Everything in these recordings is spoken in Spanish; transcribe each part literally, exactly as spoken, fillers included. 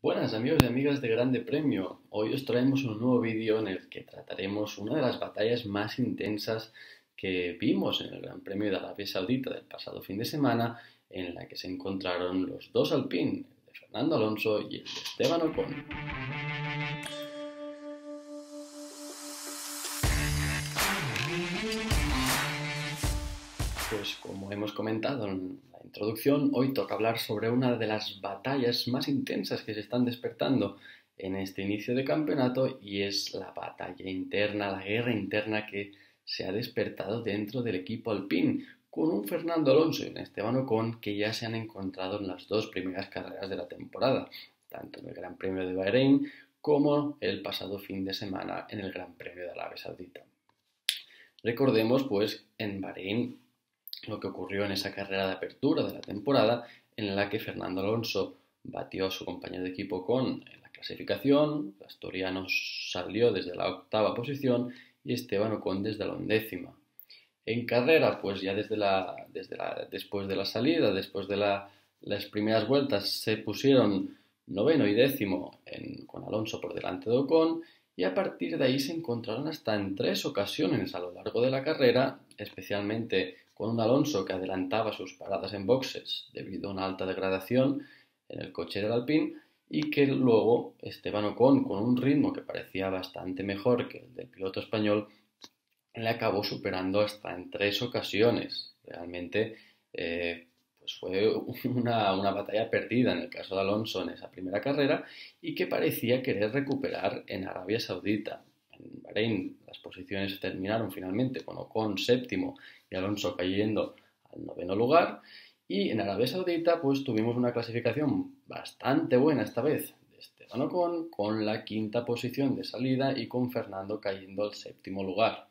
Buenas amigos y amigas de Gran Premio, hoy os traemos un nuevo vídeo en el que trataremos una de las batallas más intensas que vimos en el Gran Premio de Arabia Saudita del pasado fin de semana, en la que se encontraron los dos Alpine, el de Fernando Alonso y el de Esteban Ocon. Pues como hemos comentado en la introducción, hoy toca hablar sobre una de las batallas más intensas que se están despertando en este inicio de campeonato, y es la batalla interna, la guerra interna que se ha despertado dentro del equipo Alpine, con un Fernando Alonso y un Esteban Ocon que ya se han encontrado en las dos primeras carreras de la temporada, tanto en el Gran Premio de Bahrein como el pasado fin de semana en el Gran Premio de Arabia Saudita. Recordemos pues en Bahrein lo que ocurrió en esa carrera de apertura de la temporada, en la que Fernando Alonso batió a su compañero de equipo Ocon en la clasificación, el asturiano salió desde la octava posición y Esteban Ocon desde la undécima. En carrera, pues ya desde la, desde la, después de la salida, después de la, las primeras vueltas, se pusieron noveno y décimo en, con Alonso por delante de Ocon, y a partir de ahí se encontraron hasta en tres ocasiones a lo largo de la carrera, especialmente con un Alonso que adelantaba sus paradas en boxes debido a una alta degradación en el coche del Alpine, y que luego Esteban Ocon, con un ritmo que parecía bastante mejor que el del piloto español, le acabó superando hasta en tres ocasiones. Realmente eh, pues fue una, una batalla perdida en el caso de Alonso en esa primera carrera, y que parecía querer recuperar en Arabia Saudita. En Bahrein las posiciones terminaron finalmente con Ocon séptimo y Alonso cayendo al noveno lugar, y en Arabia Saudita pues tuvimos una clasificación bastante buena esta vez de Esteban Ocon con la quinta posición de salida y con Fernando cayendo al séptimo lugar.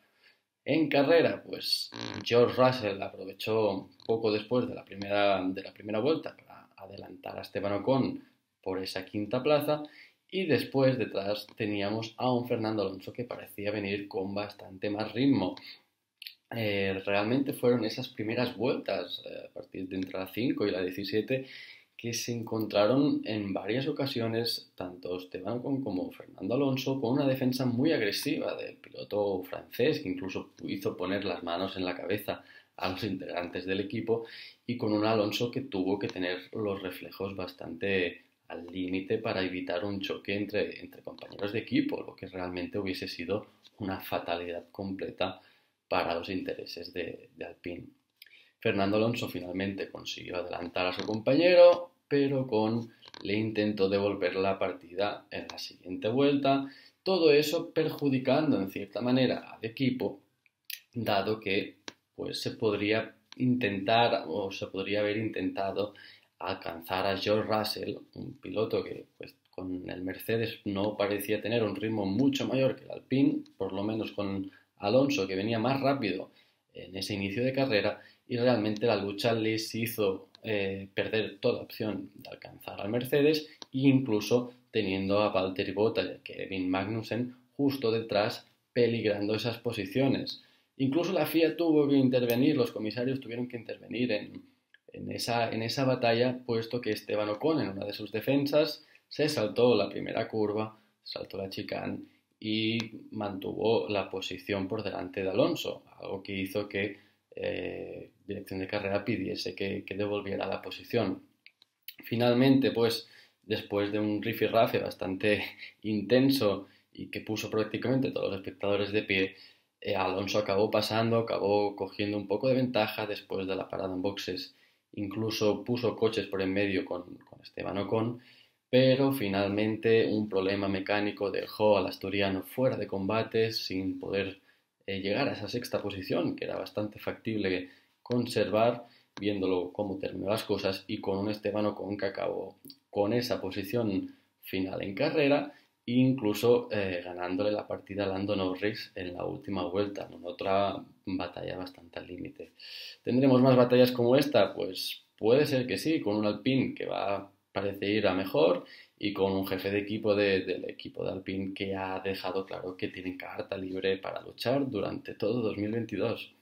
En carrera pues George Russell aprovechó poco después de la primera, de la primera vuelta para adelantar a Esteban Ocon por esa quinta plaza. Y después detrás teníamos a un Fernando Alonso que parecía venir con bastante más ritmo. Eh, realmente fueron esas primeras vueltas, eh, a partir de entre la cinco y la diecisiete, que se encontraron en varias ocasiones tanto Esteban Ocon como Fernando Alonso con una defensa muy agresiva del piloto francés, que incluso hizo poner las manos en la cabeza a los integrantes del equipo, y con un Alonso que tuvo que tener los reflejos bastante al límite para evitar un choque entre, entre compañeros de equipo, lo que realmente hubiese sido una fatalidad completa para los intereses de, de Alpine. Fernando Alonso finalmente consiguió adelantar a su compañero, pero Ocon le intentó devolver la partida en la siguiente vuelta, todo eso perjudicando en cierta manera al equipo, dado que pues, se podría intentar o se podría haber intentado alcanzar a George Russell, un piloto que pues, con el Mercedes no parecía tener un ritmo mucho mayor que el Alpine, por lo menos con Alonso, que venía más rápido en ese inicio de carrera, y realmente la lucha les hizo eh, perder toda opción de alcanzar al Mercedes, e incluso teniendo a Valtteri Bottas y a Kevin Magnussen justo detrás, peligrando esas posiciones. Incluso la F I A tuvo que intervenir, los comisarios tuvieron que intervenir en... En esa, en esa batalla, puesto que Esteban Ocon en una de sus defensas se saltó la primera curva, saltó la chicane y mantuvo la posición por delante de Alonso, algo que hizo que eh, dirección de carrera pidiese que, que devolviera la posición. Finalmente, pues, después de un rifirrafe bastante intenso y que puso prácticamente a todos los espectadores de pie, eh, Alonso acabó pasando, acabó cogiendo un poco de ventaja después de la parada en boxes. Incluso puso coches por en medio con, con Esteban Ocon, pero finalmente un problema mecánico dejó al asturiano fuera de combate sin poder eh, llegar a esa sexta posición, que era bastante factible conservar, viéndolo cómo terminó las cosas, y con un Esteban Ocon que acabó con esa posición final en carrera, incluso eh, ganándole la partida a Lando Norris en la última vuelta, en otra batalla bastante al límite. ¿Tendremos más batallas como esta? Pues puede ser que sí, con un Alpine que va, parece ir a mejor, y con un jefe de equipo de, del equipo de Alpine que ha dejado claro que tienen carta libre para luchar durante todo dos mil veintidós.